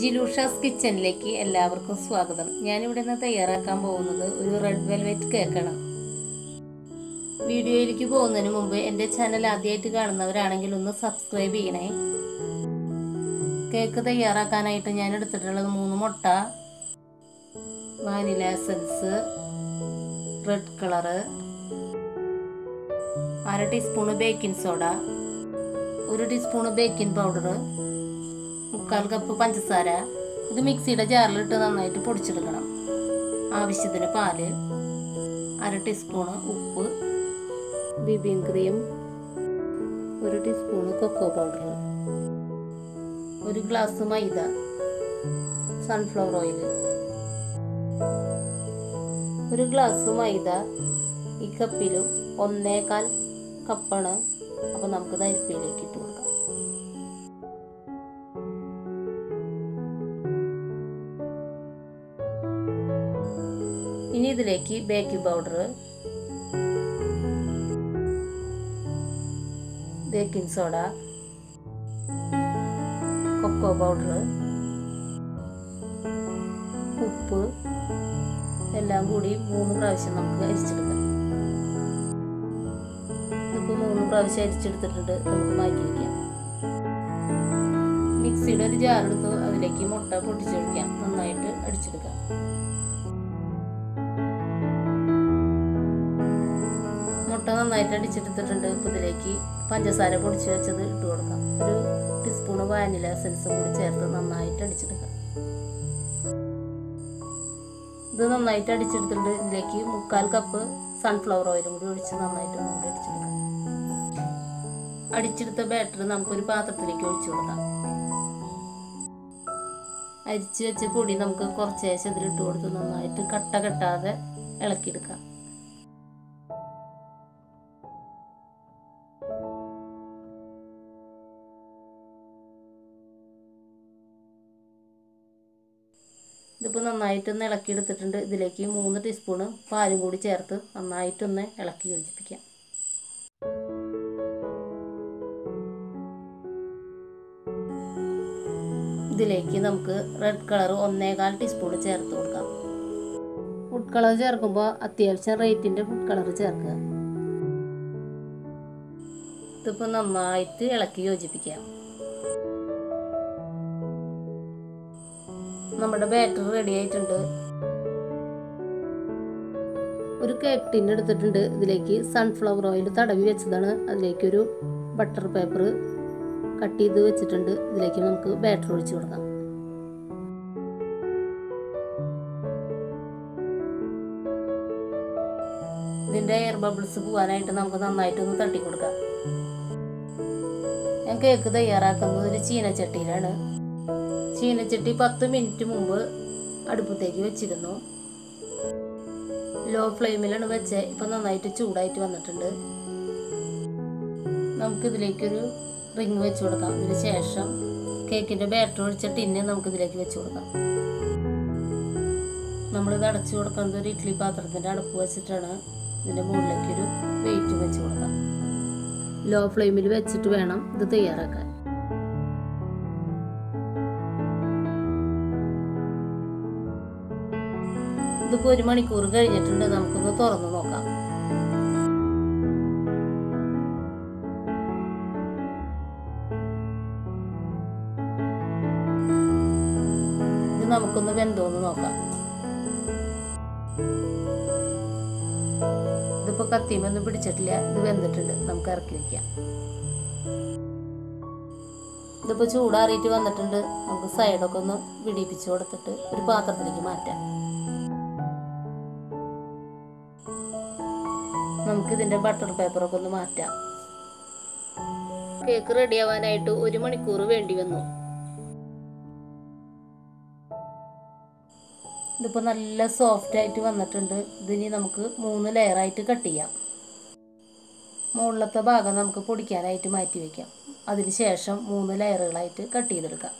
ജിലൂഷാസ് കിച്ചണിലേക്ക് എല്ലാവർക്കും സ്വാഗതം. ഞാനിവിടെ നിന്ന് തയ്യാറാക്കാൻ പോകുന്നത് ഒരു റെഡ് വെൽവെറ്റ് കേക്കാണ്. വീഡിയോയിലേക്ക് പോകുന്നതിന് മുമ്പ് എൻ്റെ ചാനൽ ആദ്യമായിട്ട് കാണുന്നവരാണെങ്കിൽ ഒന്ന് സബ്സ്ക്രൈബ് ചെയ്യണേ. കേക്ക് തയ്യാറാക്കാനായിട്ട് ഞാൻ എടുത്തിട്ടുള്ളത് 3 മുട്ട, vanilla essence, red colour, 1/2 teaspoon baking soda, 1 teaspoon baking powder, 1/4 cup പഞ്ചസാര. ഇത് മിക്സിയുടെ ജാറിലിട്ട് നന്നായിട്ട് പൊടിച്ചെടുക്കണം. ആവശ്യത്തിന് പാല്, 1/2 ടീസ്പൂൺ ഉപ്പ്, whipping cream, 1 teaspoon cocoa powder, 1 glass മൈദ, സൺഫ്ലവർ ഓയിൽ. 1 ഗ്ലാസ് മൈദ ഈ കപ്പിൽ 1/4 കപ്പാണ്. അപ്പോൾ നമുക്ക് അരിപ്പയിലേക്ക് ഇട്ട് കൊടുക്കാം. ഇനി ഇതിലേക്ക് baking powder, baking soda, cocoa powder, ഉപ്പ് എല്ലാം കൂടി 3 പ്രാവശ്യം നമുക്ക് അരിച്ചെടുക്കാം. ഇപ്പോൾ 3 പ്രാവശ്യം അരിച്ചെടുത്തിട്ടുണ്ട്. നമുക്ക് മാറ്റിയിരിക്കാം. മിക്സിയുടെ ഒരു ജാറെടുത്ത് അതിലേക്ക് മുട്ട പൊട്ടിച്ചൊഴിക്കാം. നന്നായിട്ട് അടിച്ചെടുക്കാം. മുട്ട നന്നായിട്ട് അടിച്ചെടുത്തിട്ടുണ്ട്. ഇപ്പോൾ ഇതിലേക്ക് പഞ്ചസാര പൊടിച്ച് വെച്ചത് ഇട്ട് കൊടുക്കാം. 1 ടീസ്പൂൺ വാനില എസൻസ് കൂടി ചേർത്ത് നന്നായിട്ട് അടിച്ചെടുക്കാം. ഇത് നന്നായിട്ട് അടിച്ചെടുത്തിട്ടുണ്ട്. ഇതിലേക്ക് 1/4 കപ്പ് സൺഫ്ലവർ ഓയിലും കൂടി ഒഴിച്ച് നന്നായിട്ട് നമുക്ക് അടിച്ചെടുക്കാം. അടിച്ചെടുത്ത ബാറ്റർ നമുക്കൊരു പാത്രത്തിലേക്ക് ഒഴിച്ചു കൊടുക്കാം. അരിച്ച് വെച്ച പൊടി നമുക്ക് കുറച്ച് ശേഷം ഇതിലിട്ട് കൊടുത്ത് നന്നായിട്ട് കട്ട കെട്ടാതെ ഇളക്കിയെടുക്കാം. ഇതിപ്പോൾ നന്നായിട്ടൊന്ന് ഇളക്കിയെടുത്തിട്ടുണ്ട്. ഇതിലേക്ക് 3 ടീസ്പൂൺ പാലും കൂടി ചേർത്ത് നന്നായിട്ടൊന്ന് ഇളക്കി യോജിപ്പിക്കാം. ഇതിലേക്ക് നമുക്ക് റെഡ് കളർ 1/4 ടീസ്പൂൺ ചേർത്ത് കൊടുക്കാം. ഫുഡ് കളർ ചേർക്കുമ്പോൾ അത്യാവശ്യം റേറ്റിൻ്റെ ഫുഡ് കളർ ചേർക്കുക. ഇതിപ്പോൾ നന്നായിട്ട് ഇളക്കി യോജിപ്പിക്കാം. നമ്മുടെ ബാറ്റർ റെഡി ആയിട്ടുണ്ട്. ഒരു കേക്ക് ടിൻ എടുത്തിട്ടുണ്ട്. ഇതിലേക്ക് സൺഫ്ലവർ ഓയിൽ തടവി വെച്ചതാണ്. അതിലേക്കൊരു ബട്ടർ പേപ്പർ കട്ട് ചെയ്ത് വെച്ചിട്ടുണ്ട്. ഇതിലേക്ക് നമുക്ക് ബാറ്റർ ഒഴിച്ചു കൊടുക്കാം. ഇതിൻ്റെ എയർ ബബിൾസ് പോകാനായിട്ട് നമുക്ക് നന്നായിട്ടൊന്ന് തട്ടി കൊടുക്കാം. ഞാൻ കേക്ക് തയ്യാറാക്കുന്നത് ഒരു ചീനച്ചട്ടിയിലാണ്. ചീനച്ചട്ടി 10 മിനിറ്റ് മുമ്പ് അടുപ്പത്തേക്ക് വെച്ചിരുന്നു. ലോ ഫ്ലെയിമിലാണ് വെച്ചത്. ഇപ്പം നന്നായിട്ട് ചൂടായിട്ട് വന്നിട്ടുണ്ട്. നമുക്കിതിലേക്കൊരു റിങ് വെച്ച് കൊടുക്കാം. അതിന് ശേഷം കേക്കിൻ്റെ ബാറ്റർ ഒഴിച്ച ടിന്ന് നമുക്കിതിലേക്ക് വെച്ച് കൊടുക്കാം. നമ്മളിത് അടച്ചു കൊടുക്കുന്നത് ഒരു ഇഡ്ഡലി പാത്രത്തിൻ്റെ അടുപ്പ് വെച്ചിട്ടാണ്. ഇതിൻ്റെ മുകളിലേക്കൊരു വെയിറ്റ് വെച്ച് കൊടുക്കാം. ലോ ഫ്ലെയിമിൽ വെച്ചിട്ട് വേണം ഇത് തയ്യാറാക്കാൻ. ഇതിപ്പോൾ 1 മണിക്കൂർ കഴിഞ്ഞിട്ടുണ്ട്. നമുക്കൊന്ന് തുറന്നു നോക്കാം. ഇത് നമുക്കൊന്ന് വെന്തോന്ന് നോക്കാം. ഇതിപ്പോൾ കത്തിയുമൊന്നും പിടിച്ചിട്ടില്ല. ഇത് വെന്തിട്ടുണ്ട്. നമുക്ക് ഇറക്കി വയ്ക്കാം. ഇതിപ്പോൾ ചൂടാറിയിട്ട് വന്നിട്ടുണ്ട്. നമുക്ക് സൈഡൊക്കെ ഒന്ന് വിടിപ്പിച്ച് കൊടുത്തിട്ട് ഒരു പാത്രത്തിലേക്ക് മാറ്റാം. നമുക്കിതിൻ്റെ ബട്ടർ പേപ്പറൊക്കെ ഒന്ന് മാറ്റാം. കേക്ക് റെഡിയാവാനായിട്ട് 1 മണിക്കൂർ വേണ്ടി വന്നു. ഇതിപ്പോൾ നല്ല സോഫ്റ്റ് ആയിട്ട് വന്നിട്ടുണ്ട്. ഇതിനി നമുക്ക് 3 ലെയറായിട്ട് കട്ട് ചെയ്യാം. മുകളിലത്തെ ഭാഗം നമുക്ക് പൊടിക്കാനായിട്ട് മാറ്റി വയ്ക്കാം. അതിനുശേഷം 3 ലെയറുകളായിട്ട് കട്ട് ചെയ്തെടുക്കാം.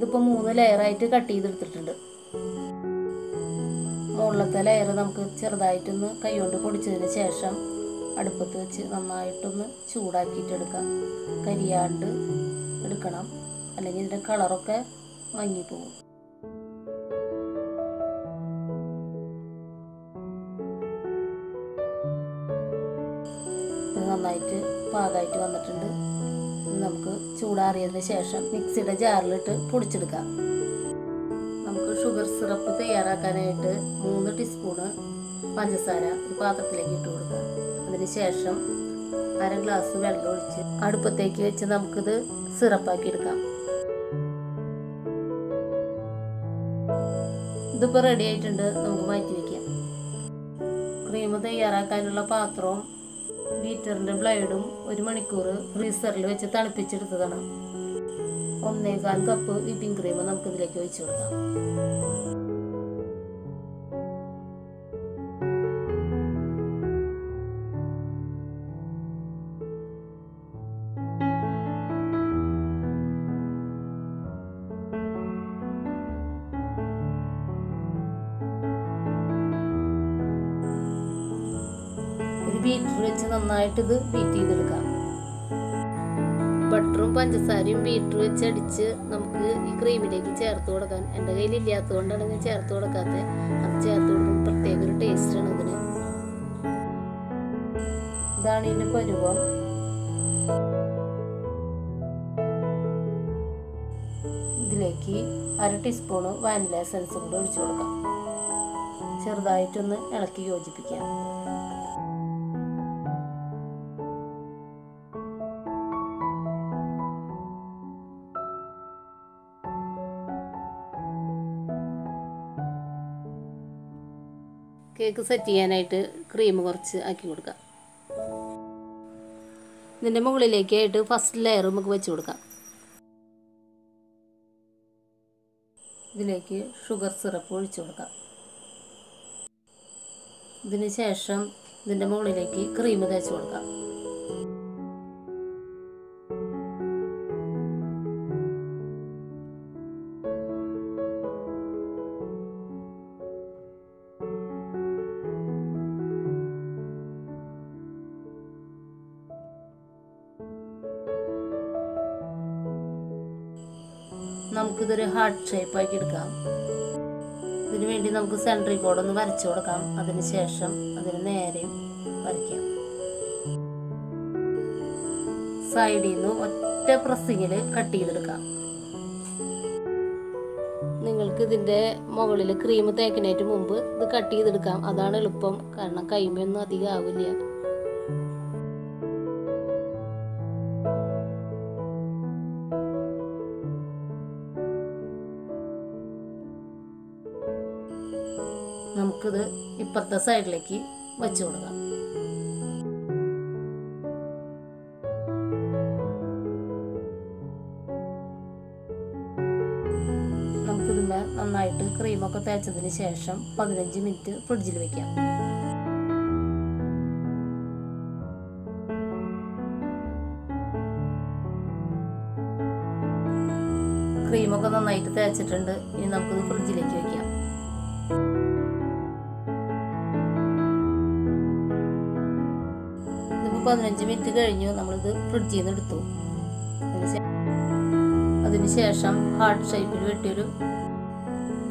ഇതിപ്പോൾ 3 ലെയറായിട്ട് കട്ട് ചെയ്തെടുത്തിട്ടുണ്ട്. മുകളിലത്തെ ലെയർ നമുക്ക് ചെറുതായിട്ടൊന്ന് കൈകൊണ്ട് പൊടിച്ചതിന് ശേഷം അടുപ്പത്ത് വെച്ച് നന്നായിട്ടൊന്ന് ചൂടാക്കിയിട്ടെടുക്കാം. കരിയാണ്ട് എടുക്കണം, അല്ലെങ്കിൽ ഇതിൻ്റെ കളറൊക്കെ മങ്ങിപ്പോകും. നന്നായിട്ട് പാകമായിട്ട് വന്നിട്ടുണ്ട്. നമുക്ക് ചൂടാറിയതിന് ശേഷം മിക്സിയുടെ ജാറിലിട്ട് പൊടിച്ചെടുക്കാം. നമുക്ക് ഷുഗർ സിറപ്പ് തയ്യാറാക്കാനായിട്ട് 3 ടീസ്പൂണ് പഞ്ചസാര ഒരു പാത്രത്തിലേക്ക് ഇട്ട് കൊടുക്കുക. അതിനുശേഷം ½ ഗ്ലാസ് വെള്ളം ഒഴിച്ച് അടുപ്പത്തേക്ക് വെച്ച് നമുക്കിത് സിറപ്പാക്കി എടുക്കാം. ഇതിപ്പോൾ റെഡി ആയിട്ടുണ്ട്, നമുക്ക് മാറ്റി വയ്ക്കാം. ക്രീം തയ്യാറാക്കാനുള്ള പാത്രവും ബീറ്ററിൻ്റെ ബ്ലൈഡും 1 മണിക്കൂർ ഫ്രീസറിൽ വെച്ച് തണുപ്പിച്ചെടുത്തതാണ്. 1 1/4 കപ്പ് വിപ്പിംഗ് ക്രീം നമുക്കിതിലേക്ക് ഒഴിച്ചു കൊടുക്കാം. ബീറ്റർ വെച്ച് നന്നായിട്ട് ഇത് ബീറ്റ് ചെയ്തെടുക്കാം. ബട്ടറും പഞ്ചസാരയും ബീറ്റർ വെച്ച് അടിച്ച് നമുക്ക് ഈ ക്രീമിലേക്ക് ചേർത്ത് കൊടുക്കാം. എൻ്റെ കയ്യിൽ ഇല്ലാത്തത് കൊണ്ടാണ് ഞാൻ ചേർത്ത് കൊടുക്കാത്തത്. അത് ചേർത്ത് കൊടുക്കുമ്പോൾ പ്രത്യേക ഒരു ടേസ്റ്റാണ് ഇതിന്. ഇതാണ് ഇതിൻ്റെ പരുവം. ഇതിലേക്ക് 1/2 ടീസ്പൂണ് വാനില എസൻസ് കൂടെ ഒഴിച്ചു കൊടുക്കാം. ചെറുതായിട്ടൊന്ന് ഇളക്കി യോജിപ്പിക്കാം. കേക്ക് സെറ്റ് ചെയ്യാനായിട്ട് ക്രീം കുറച്ച് ആക്കി കൊടുക്കാം. ഇതിൻ്റെ മുകളിലേക്കായിട്ട് ഫസ്റ്റ് ലെയർ നമുക്ക് വെച്ച് കൊടുക്കാം. ഇതിലേക്ക് ഷുഗർ സിറപ്പ് ഒഴിച്ചു കൊടുക്കാം. ഇതിന് ശേഷം ഇതിൻ്റെ മുകളിലേക്ക് ക്രീം തേച്ച് കൊടുക്കാം. നമുക്കിതൊരു ഹാർട്ട് ഷേപ്പാക്കി എടുക്കാം. ഇതിനു വേണ്ടി നമുക്ക് സെൻട്രി കോഡൊന്ന് വരച്ചു കൊടുക്കാം. അതിനുശേഷം അതിന് നേരെയും വരയ്ക്കാം. സൈഡിൽ നിന്ന് ഒറ്റ പ്രസ്സിങ്ങിൽ കട്ട് ചെയ്തെടുക്കാം. നിങ്ങൾക്ക് ഇതിൻ്റെ മുകളിൽ ക്രീം തേക്കുന്നതിന് മുമ്പ് ഇത് കട്ട് ചെയ്തെടുക്കാം. അതാണ് എളുപ്പം, കാരണം കൈമയൊന്നും അധികം ആവില്ല. നമുക്കിത് ഇപ്പുറത്തെ സൈഡിലേക്ക് വെച്ചു കൊടുക്കാം. നമുക്കിതിന് നന്നായിട്ട് ക്രീമൊക്കെ തേച്ചതിന് ശേഷം 15 മിനിറ്റ് ഫ്രിഡ്ജിൽ വെക്കാം. ക്രീമൊക്കെ നന്നായിട്ട് തേച്ചിട്ടുണ്ട്. ഇനി നമുക്കിത് ഫ്രിഡ്ജിലേക്ക് വെക്കാം. ഇതിപ്പോൾ 15 മിനിറ്റ് കഴിഞ്ഞു. നമ്മളിത് ഫ്രിഡ്ജിൽ നിന്ന് എടുത്തു. അതിനുശേഷം ഹാർട്ട് ഷേപ്പിൽ വെട്ടിയൊരു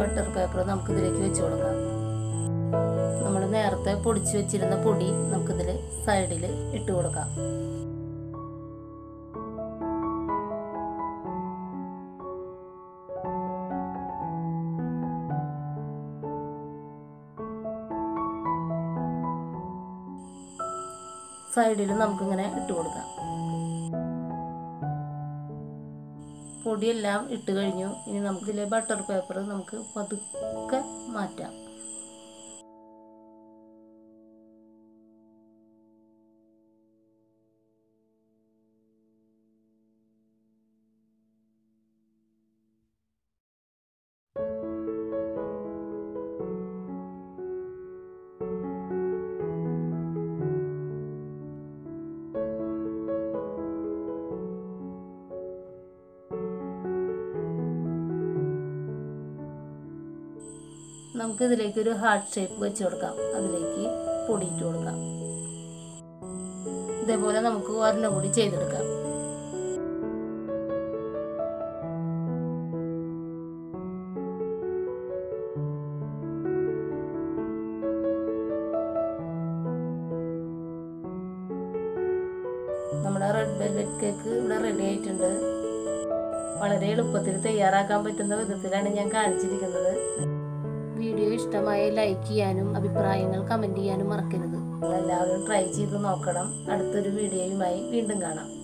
ബട്ടർ പേപ്പർ നമുക്കിതിലേക്ക് വെച്ച് കൊടുക്കാം. നമ്മൾ നേരത്തെ പൊടിച്ച് വെച്ചിരുന്ന പൊടി നമുക്കിതിൽ സൈഡിൽ ഇട്ട് കൊടുക്കാം. സൈഡിൽ നമുക്കിങ്ങനെ ഇട്ട് കൊടുക്കാം. പൊടിയെല്ലാം ഇട്ട് കഴിഞ്ഞു. ഇനി നമുക്കിതിലെ ബട്ടർ പേപ്പർ നമുക്ക് പതുക്കെ മാറ്റാം. നമുക്ക് ഇതിലേക്ക് ഒരു ഹാർട്ട് ഷേപ്പ് വെച്ച് കൊടുക്കാം. അതിലേക്ക് പൊടിയിട്ട് കൊടുക്കാം. ഇതേപോലെ നമുക്ക് ഒരെണ്ണം കൂടി ചെയ്തെടുക്കാം. നമ്മുടെ റെഡ് വെൽവെറ്റ് കേക്ക് ഇവിടെ റെഡി ആയിട്ടുണ്ട്. വളരെ എളുപ്പത്തിൽ തയ്യാറാക്കാൻ പറ്റുന്ന വിധത്തിലാണ് ഞാൻ കാണിച്ചിരിക്കുന്നത്. വീഡിയോ ഇഷ്ടമായ ലൈക്ക് ചെയ്യാനും അഭിപ്രായങ്ങൾ കമൻറ്റ് ചെയ്യാനും മറക്കരുത്. എല്ലാവരും ട്രൈ ചെയ്ത് നോക്കണം. അടുത്തൊരു വീഡിയോയുമായി വീണ്ടും കാണാം.